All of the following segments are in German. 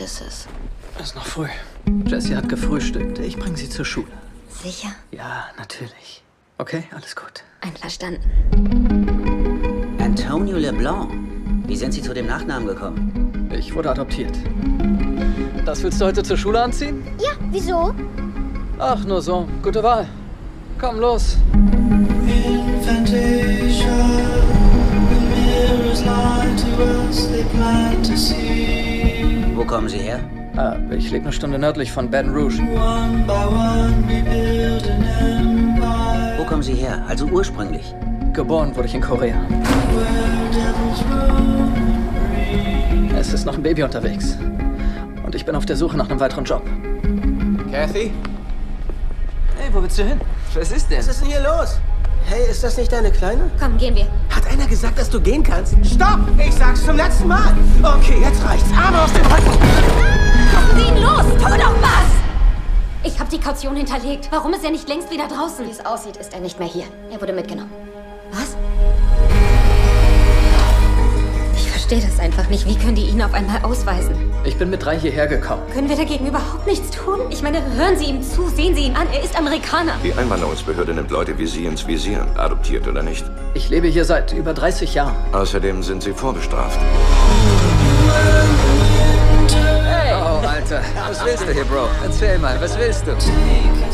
spät ist es? Es ist noch früh. Jessie hat gefrühstückt. Ich bringe sie zur Schule. Sicher? Ja, natürlich. Okay, alles gut. Einverstanden. Antonio LeBlanc. Wie sind Sie zu dem Nachnamen gekommen? Ich wurde adoptiert. Das willst du heute zur Schule anziehen? Ja, wieso? Ach, nur so. Gute Wahl. Komm, los. Wo kommen Sie her? Ich lebe eine Stunde nördlich von Baton Rouge. Wo kommen Sie her? Also ursprünglich? Geboren wurde ich in Korea. Es ist noch ein Baby unterwegs. Und ich bin auf der Suche nach einem weiteren Job. Kathy? Hey, wo willst du hin? Was ist denn? Was ist denn hier los? Hey, ist das nicht deine Kleine? Komm, gehen wir. Hat einer gesagt, dass du gehen kannst? Stopp! Ich sag's zum letzten Mal! Okay, jetzt reicht's. Arme aus dem Rücken! Komm, geh ihn los! Tu doch was! Ich habe die Kaution hinterlegt. Warum ist er nicht längst wieder draußen? Wie es aussieht, ist er nicht mehr hier. Er wurde mitgenommen. Was? Ich verstehe das einfach nicht. Wie können die ihn auf einmal ausweisen? Ich bin mit 3 hierher gekommen. Können wir dagegen überhaupt nichts tun? Ich meine, hören Sie ihm zu, sehen Sie ihn an. Er ist Amerikaner. Die Einwanderungsbehörde nimmt Leute wie Sie ins Visier. Adoptiert oder nicht? Ich lebe hier seit über 30 Jahren. Außerdem sind Sie vorbestraft. Was willst du hier, Bro? Erzähl mal, was willst du?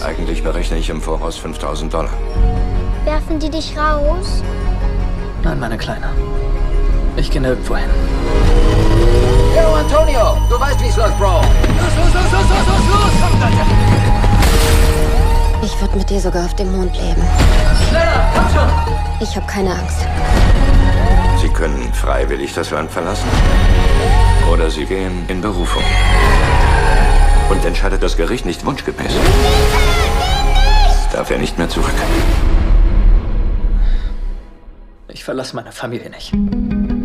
Eigentlich berechne ich im Voraus $5000. Werfen die dich raus? Nein, meine Kleine. Ich gehe nirgendwo hin. Yo, Antonio! Du weißt, wie es läuft, Bro! Los! Komm, Leute! Ich würde mit dir sogar auf dem Mond leben. Schneller, komm schon! Ich habe keine Angst. Sie können freiwillig das Land verlassen. Oder Sie gehen in Berufung. Und entscheidet das Gericht nicht wunschgemäß, darf er nicht mehr zurück. Ich verlasse meine Familie nicht.